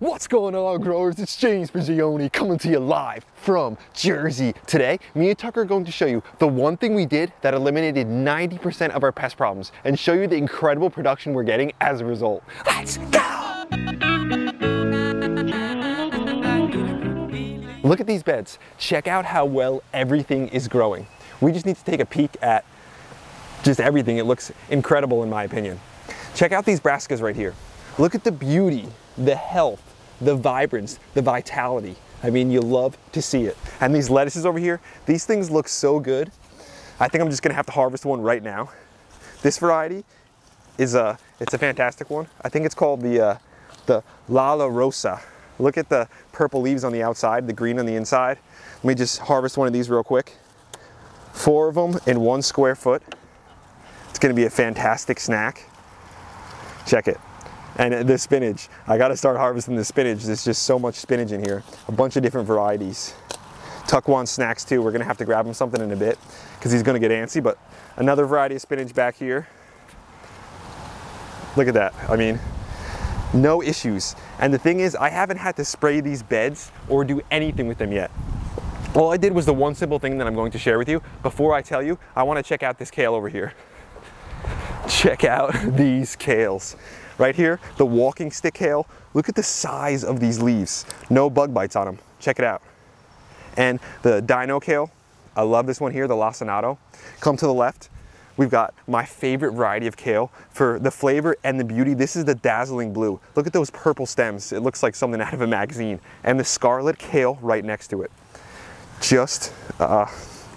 What's going on, growers? It's James Prigioni coming to you live from Jersey. Today, me and Tucker are going to show you the one thing we did that eliminated 90% of our pest problems and show you the incredible production we're getting as a result. Let's go! Look at these beds. Check out how well everything is growing. We just need to take a peek at just everything. It looks incredible in my opinion. Check out these brassicas right here. Look at the beauty, the health, the vibrance, the vitality. I mean, you love to see it. And these lettuces over here, these things look so good. I think I'm just gonna have to harvest one right now. This variety is it's a fantastic one. I think it's called the La Rosa. Look at the purple leaves on the outside, the green on the inside. Let me just harvest one of these real quick. 4 of them in 1 square foot. It's gonna be a fantastic snack. Check it. And the spinach, I gotta start harvesting the spinach. There's just so much spinach in here. A bunch of different varieties. Tuck wants snacks too. We're gonna have to grab him something in a bit because he's gonna get antsy, but another variety of spinach back here. Look at that, I mean, no issues. And the thing is, I haven't had to spray these beds or do anything with them yet. All I did was the one simple thing that I'm going to share with you. Before I tell you, I wanna check out this kale over here. Check out these kales. Right here, the walking stick kale. Look at the size of these leaves. No bug bites on them. Check it out. And the dino kale. I love this one here, the lacinato. Come to the left. We've got my favorite variety of kale for the flavor and the beauty. This is the dazzling blue. Look at those purple stems. It looks like something out of a magazine. And the scarlet kale right next to it. Just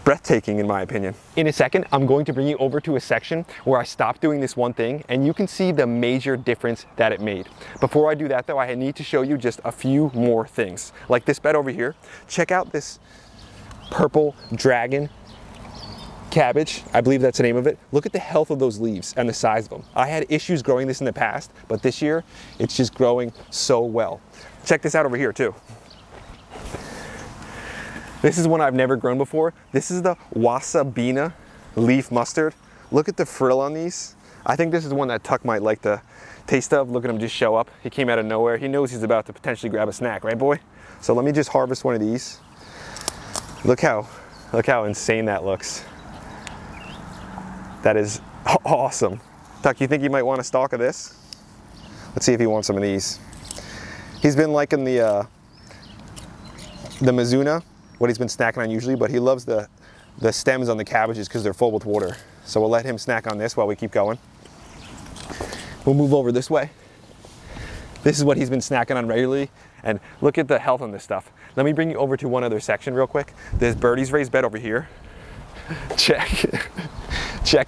breathtaking in my opinion. In a second, I'm going to bring you over to a section where I stopped doing this one thing and you can see the major difference that it made. Before I do that though, I need to show you just a few more things. Like this bed over here, check out this purple dragon cabbage, I believe that's the name of it. Look at the health of those leaves and the size of them. I had issues growing this in the past, but this year, it's just growing so well. Check this out over here too. This is one I've never grown before. This is the Wasabina leaf mustard. Look at the frill on these. I think this is one that Tuck might like the taste of. Look at him just show up. He came out of nowhere. He knows he's about to potentially grab a snack, right boy? So let me just harvest one of these. Look how insane that looks. That is awesome. Tuck, you think you might want a stalk of this? Let's see if he wants some of these. He's been liking the Mizuna. What he's been snacking on usually, but he loves the stems on the cabbages because they're full with water. So we'll let him snack on this while we keep going. We'll move over this way. This is what he's been snacking on regularly, and look at the health on this stuff. Let me bring you over to one other section real quick. There's Birdies' raised bed over here. Check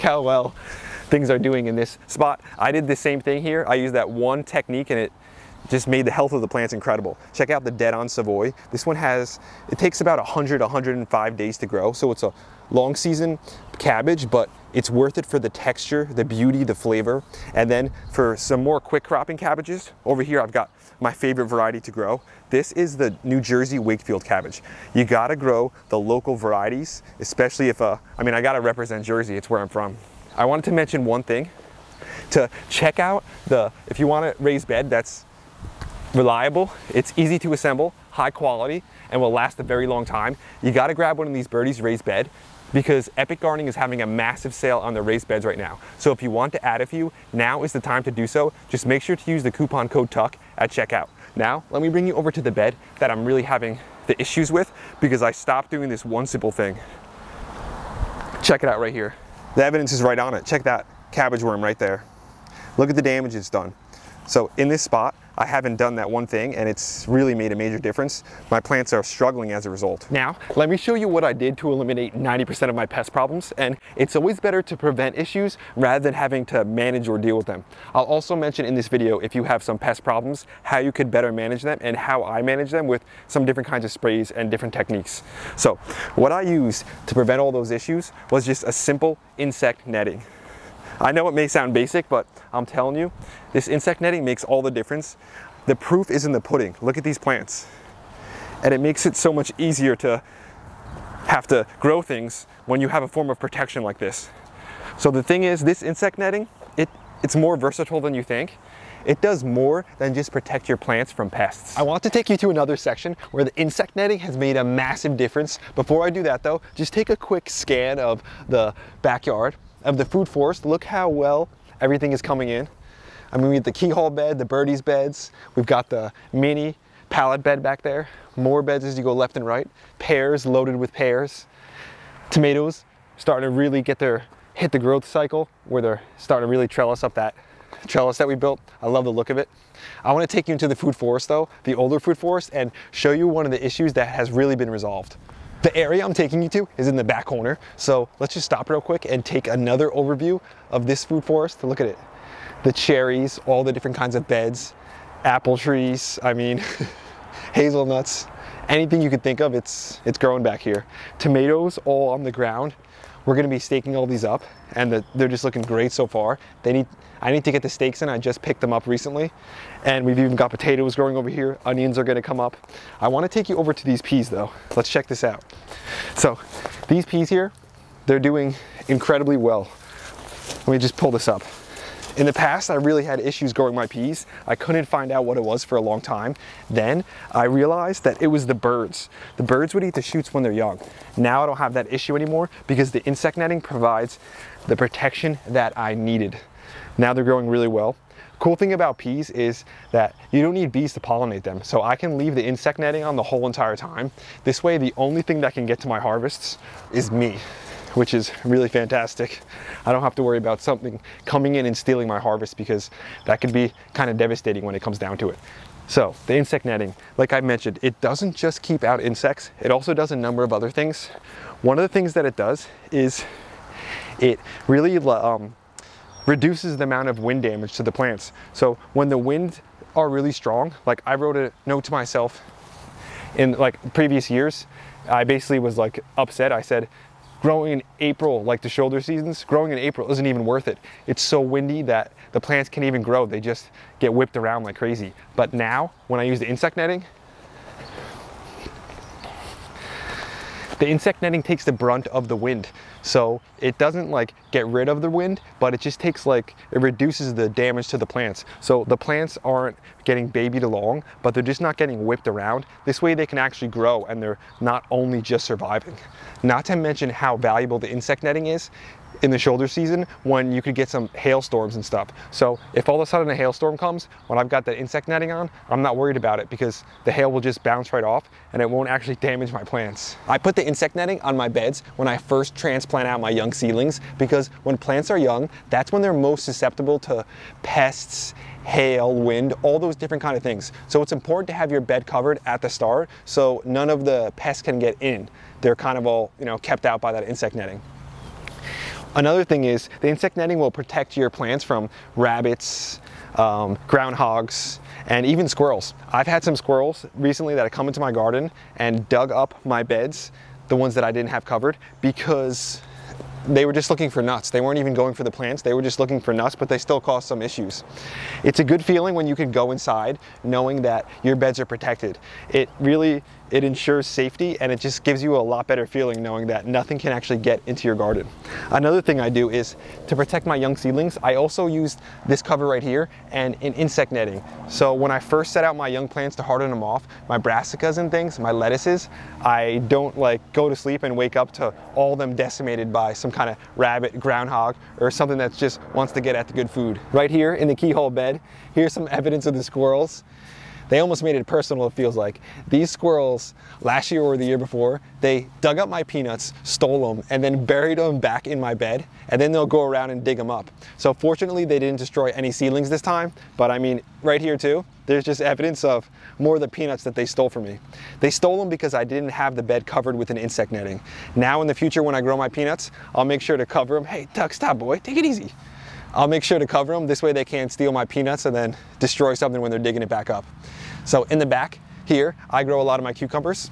how well things are doing in this spot. I did the same thing here. I used that one technique and it just made the health of the plants incredible. Check out the dead-on Savoy. This one it takes about 100-105 days to grow, so it's a long season cabbage, but it's worth it for the texture, the beauty, the flavor. And then for some more quick cropping cabbages, over here I've got my favorite variety to grow. This is the New Jersey Wakefield cabbage. You gotta grow the local varieties, especially if, I mean, I gotta represent Jersey, it's where I'm from. I wanted to mention one thing, to check out if you want a raised bed, that's reliable, it's easy to assemble, high quality, and will last a very long time. You gotta grab one of these Birdies raised bed because Epic Gardening is having a massive sale on their raised beds right now. So if you want to add a few, now is the time to do so. Just make sure to use the coupon code TUCK at checkout. Now, let me bring you over to the bed that I'm really having the issues with because I stopped doing this one simple thing. Check it out right here. The evidence is right on it. Check that cabbage worm right there. Look at the damage it's done. So in this spot, I haven't done that one thing and it's really made a major difference. My plants are struggling as a result. Now, let me show you what I did to eliminate 90% of my pest problems, and it's always better to prevent issues rather than having to manage or deal with them. I'll also mention in this video, if you have some pest problems, how you could better manage them and how I manage them with some different kinds of sprays and different techniques. So what I used to prevent all those issues was just a simple insect netting. I know it may sound basic, but I'm telling you, this insect netting makes all the difference. The proof is in the pudding. Look at these plants. And it makes it so much easier to have to grow things when you have a form of protection like this. So the thing is, this insect netting, it's more versatile than you think. It does more than just protect your plants from pests. I want to take you to another section where the insect netting has made a massive difference. Before I do that though, just take a quick scan of the backyard of the food forest. Look how well everything is coming in. I mean, we have the keyhole bed, the birdies beds, we've got the mini pallet bed back there, more beds as you go left and right, pears loaded with pears, tomatoes starting to really hit the growth cycle where they're starting to really trellis up that trellis that we built. I love the look of it. I want to take you into the food forest though, the older food forest, and show you one of the issues that has really been resolved. The area I'm taking you to is in the back corner, so let's just stop real quick and take another overview of this food forest. Look at it. The cherries, all the different kinds of beds, apple trees, I mean, hazelnuts, anything you could think of, it's growing back here. Tomatoes all on the ground. We're gonna be staking all these up, and they're just looking great so far. I need to get the stakes in, I just picked them up recently. And we've even got potatoes growing over here, onions are gonna come up. I wanna take you over to these peas though. Let's check this out. So these peas here, they're doing incredibly well. Let me just pull this up. In the past, I really had issues growing my peas. I couldn't find out what it was for a long time. Then I realized that it was the birds. The birds would eat the shoots when they're young. Now I don't have that issue anymore because the insect netting provides the protection that I needed. Now they're growing really well. Cool thing about peas is that you don't need bees to pollinate them, so I can leave the insect netting on the whole entire time. This way, the only thing that can get to my harvests is me, which is really fantastic. I don't have to worry about something coming in and stealing my harvest because that could be kind of devastating when it comes down to it. So the insect netting, like I mentioned, it doesn't just keep out insects, it also does a number of other things. One of the things that it does is it really reduces the amount of wind damage to the plants. So when the winds are really strong, like I wrote a note to myself in like previous years, I basically was like upset. I said, growing in April, like the shoulder seasons, growing in April isn't even worth it. It's so windy that the plants can't even grow. They just get whipped around like crazy. But now, when I use the insect netting takes the brunt of the wind. So it doesn't like get rid of the wind, but it just takes like, it reduces the damage to the plants. So the plants aren't getting babied along, but they're just not getting whipped around. This way they can actually grow and they're not only just surviving. Not to mention how valuable the insect netting is in the shoulder season when you could get some hailstorms and stuff. So if all of a sudden a hailstorm comes, when I've got that insect netting on, I'm not worried about it because the hail will just bounce right off and it won't actually damage my plants. I put the insect netting on my beds when I first transplant out my young seedlings because when plants are young, that's when they're most susceptible to pests, hail, wind, all those different kind of things. So it's important to have your bed covered at the start so none of the pests can get in. They're kind of all, you know, kept out by that insect netting. Another thing is the insect netting will protect your plants from rabbits, groundhogs, and even squirrels. I've had some squirrels recently that have come into my garden and dug up my beds, the ones that I didn't have covered, because they were just looking for nuts. They weren't even going for the plants. They were just looking for nuts, but they still caused some issues. It's a good feeling when you can go inside knowing that your beds are protected. It ensures safety and it just gives you a lot better feeling knowing that nothing can actually get into your garden. Another thing I do is to protect my young seedlings, I also used this cover right here and an insect netting. So when I first set out my young plants to harden them off, my brassicas and things, my lettuces, I don't like go to sleep and wake up to all of them decimated by some kind of rabbit, groundhog, or something that just wants to get at the good food. Right here in the keyhole bed, here's some evidence of the squirrels. They almost made it personal, it feels like. These squirrels, last year or the year before, they dug up my peanuts, stole them, and then buried them back in my bed, and then they'll go around and dig them up. So fortunately, they didn't destroy any seedlings this time, but I mean, right here too, there's just evidence of more of the peanuts that they stole from me. They stole them because I didn't have the bed covered with an insect netting. Now in the future, when I grow my peanuts, I'll make sure to cover them. Hey, Tuck, stop, boy, take it easy. I'll make sure to cover them, this way they can't steal my peanuts and then destroy something when they're digging it back up. So in the back here, I grow a lot of my cucumbers.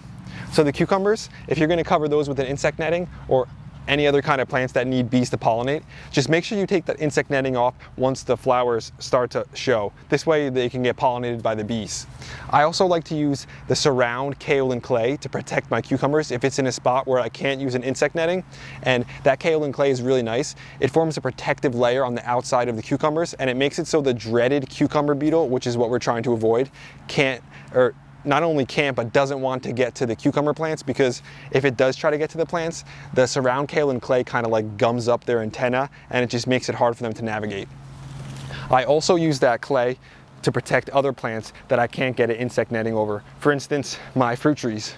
So the cucumbers, if you're gonna cover those with an insect netting or any other kind of plants that need bees to pollinate, just make sure you take that insect netting off once the flowers start to show. This way they can get pollinated by the bees. I also like to use the Surround Kaolin Clay to protect my cucumbers if it's in a spot where I can't use an insect netting, and that kaolin clay is really nice. It forms a protective layer on the outside of the cucumbers, and it makes it so the dreaded cucumber beetle, which is what we're trying to avoid, not only can't, but doesn't want to get to the cucumber plants, because if it does try to get to the plants, the Surround Kaolin Clay kind of like gums up their antenna, and it just makes it hard for them to navigate. I also use that clay to protect other plants that I can't get an insect netting over. For instance, my fruit trees.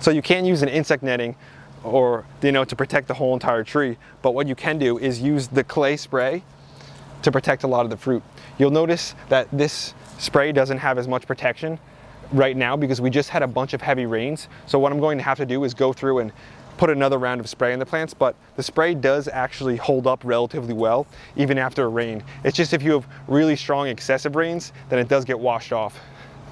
So you can't use an insect netting or, you know, to protect the whole entire tree, but what you can do is use the clay spray to protect a lot of the fruit. You'll notice that this spray doesn't have as much protection right now because we just had a bunch of heavy rains. So what I'm going to have to do is go through and put another round of spray in the plants, but the spray does actually hold up relatively well even after a rain. It's just if you have really strong excessive rains, then it does get washed off.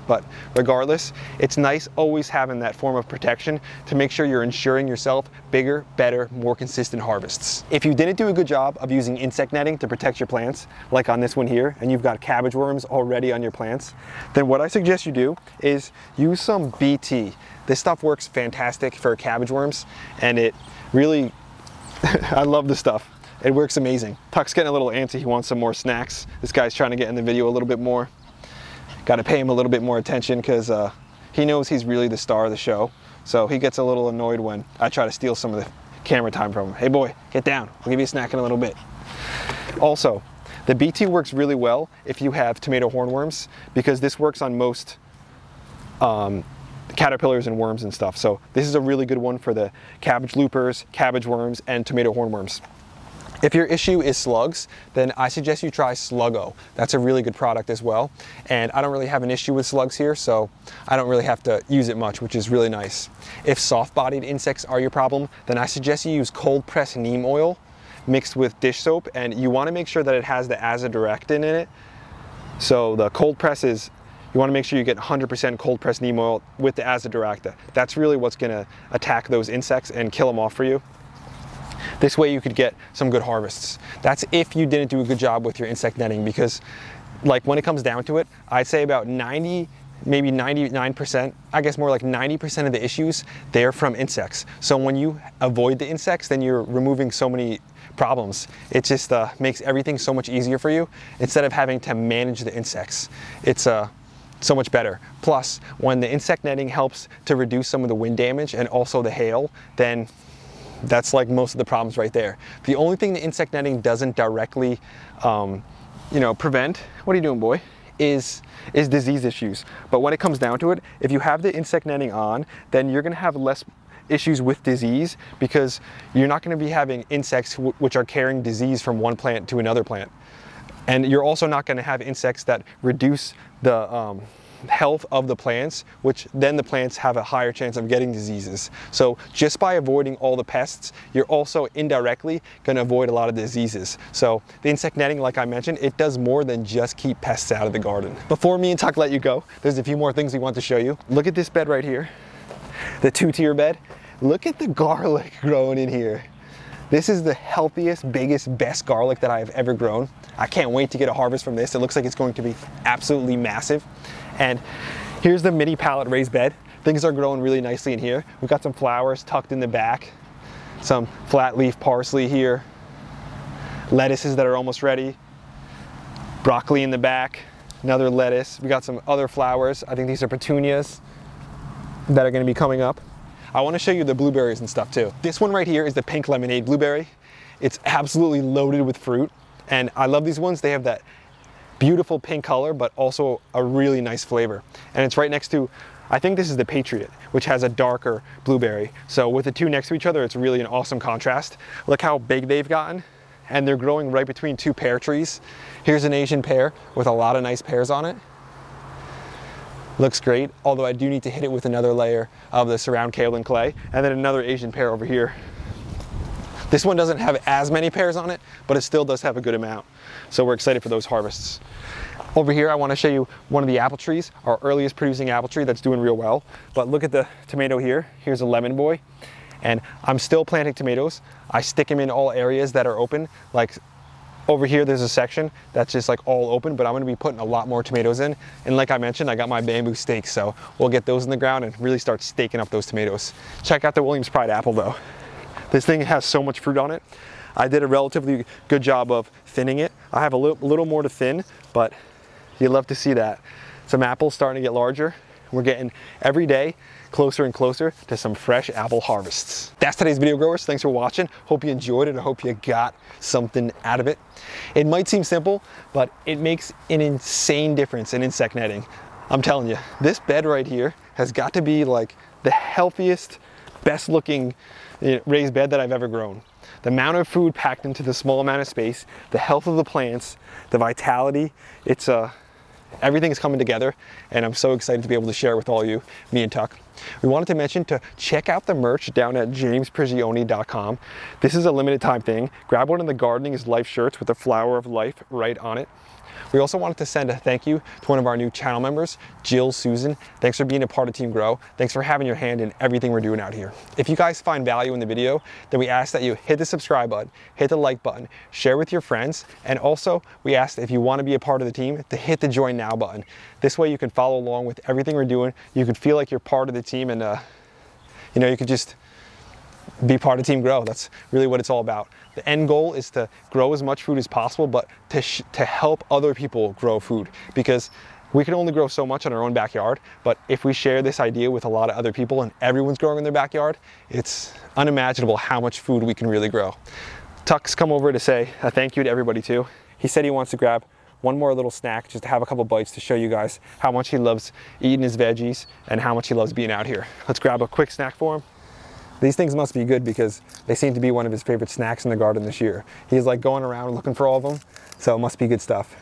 But regardless, it's nice always having that form of protection to make sure you're ensuring yourself bigger, better, more consistent harvests. If you didn't do a good job of using insect netting to protect your plants, like on this one here, and you've got cabbage worms already on your plants, then what I suggest you do is use some BT. This stuff works fantastic for cabbage worms, and it really, I love this stuff. It works amazing. Tuck's getting a little antsy, he wants some more snacks. This guy's trying to get in the video a little bit more. Got to pay him a little bit more attention because he knows he's really the star of the show. So he gets a little annoyed when I try to steal some of the camera time from him. Hey boy, get down. I'll give you a snack in a little bit. Also, the BT works really well if you have tomato hornworms, because this works on most caterpillars and worms and stuff. So this is a really good one for the cabbage loopers, cabbage worms, and tomato hornworms. If your issue is slugs, then I suggest you try Sluggo. That's a really good product as well. And I don't really have an issue with slugs here, so I don't really have to use it much, which is really nice. If soft-bodied insects are your problem, then I suggest you use cold-pressed neem oil mixed with dish soap, and you wanna make sure that it has the azadirachtin in it. So the cold press is, you wanna make sure you get 100% cold-pressed neem oil with the azadirachtin. That's really what's gonna attack those insects and kill them off for you. This way you could get some good harvests. That's if you didn't do a good job with your insect netting, because like when it comes down to it, I'd say about 90, maybe 99%, I guess more like 90% of the issues, they're from insects. So when you avoid the insects, then you're removing so many problems. It just makes everything so much easier for you instead of having to manage the insects. It's so much better. Plus, when the insect netting helps to reduce some of the wind damage and also the hail, then that's like most of the problems right there. The only thing the insect netting doesn't directly, you know, prevent, what are you doing, boy? Is disease issues. But when it comes down to it, if you have the insect netting on, then you're gonna have less issues with disease, because you're not gonna be having insects which are carrying disease from one plant to another plant. And you're also not gonna have insects that reduce the health of the plants, which then the plants have a higher chance of getting diseases. So just by avoiding all the pests, you're also indirectly going to avoid a lot of diseases. So the insect netting, like I mentioned, it does more than just keep pests out of the garden. Before me and Tuck let you go, there's a few more things we want to show you. Look at this bed right here, the two-tier bed. Look at the garlic growing in here. This is the healthiest, biggest, best garlic that I have ever grown. I can't wait to get a harvest from this. It looks like it's going to be absolutely massive. And here's the mini pallet raised bed. Things are growing really nicely in here. We've got some flowers tucked in the back, some flat leaf parsley here, lettuces that are almost ready, broccoli in the back, another lettuce. We got some other flowers. I think these are petunias that are gonna be coming up. I want to show you the blueberries and stuff too. This one right here is the Pink Lemonade blueberry. It's absolutely loaded with fruit, and I love these ones. They have that beautiful pink color, but also a really nice flavor. And it's right next to, I think this is the Patriot, which has a darker blueberry. So with the two next to each other, it's really an awesome contrast. Look how big they've gotten, and they're growing right between two pear trees. Here's an Asian pear with a lot of nice pears on it. Looks great, although I do need to hit it with another layer of the Surround Kaolin Clay, and then another Asian pear over here. This one doesn't have as many pears on it, but it still does have a good amount. So we're excited for those harvests. Over here, I want to show you one of the apple trees, our earliest producing apple tree that's doing real well. But look at the tomato here. Here's a Lemon Boy. And I'm still planting tomatoes. I stick them in all areas that are open. Like over here, there's a section that's just like all open, but I'm gonna be putting a lot more tomatoes in. And like I mentioned, I got my bamboo stakes, so we'll get those in the ground and really start staking up those tomatoes. Check out the Williams Pride apple though. This thing has so much fruit on it. I did a relatively good job of thinning it. I have a little more to thin, but you'd love to see that. Some apples starting to get larger. We're getting every day closer and closer to some fresh apple harvests. That's today's video, growers. Thanks for watching. Hope you enjoyed it. I hope you got something out of it. It might seem simple, but it makes an insane difference in insect netting. I'm telling you, this bed right here has got to be like the healthiest, best looking raised bed that I've ever grown. The amount of food packed into the small amount of space, the health of the plants, the vitality, it's everything's coming together, and I'm so excited to be able to share with all you, me and Tuck. We wanted to mention to check out the merch down at jamesprigioni.com. This is a limited time thing. Grab one of the Gardening is Life shirts with the flower of life right on it. We also wanted to send a thank you to one of our new channel members, Jill Susan. Thanks for being a part of Team Grow. Thanks for having your hand in everything we're doing out here. If you guys find value in the video, then we ask that you hit the subscribe button, hit the like button, share with your friends, and also we ask if you want to be a part of the team to hit the join now button. This way you can follow along with everything we're doing. You can feel like you're part of the team, and you know, you could just be part of Team Grow. That's really what it's all about. The end goal is to grow as much food as possible, but to help other people grow food, because we can only grow so much in our own backyard. But if we share this idea with a lot of other people and everyone's growing in their backyard, it's unimaginable how much food we can really grow. Tuck's come over to say a thank you to everybody too. He said he wants to grab one more little snack just to have a couple bites to show you guys how much he loves eating his veggies and how much he loves being out here. Let's grab a quick snack for him. These things must be good because they seem to be one of his favorite snacks in the garden this year. He's like going around looking for all of them, so it must be good stuff.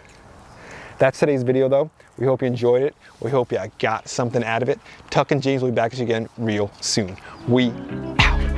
That's today's video though. We hope you enjoyed it. We hope you got something out of it. Tuck and James will be back at you again real soon. We out.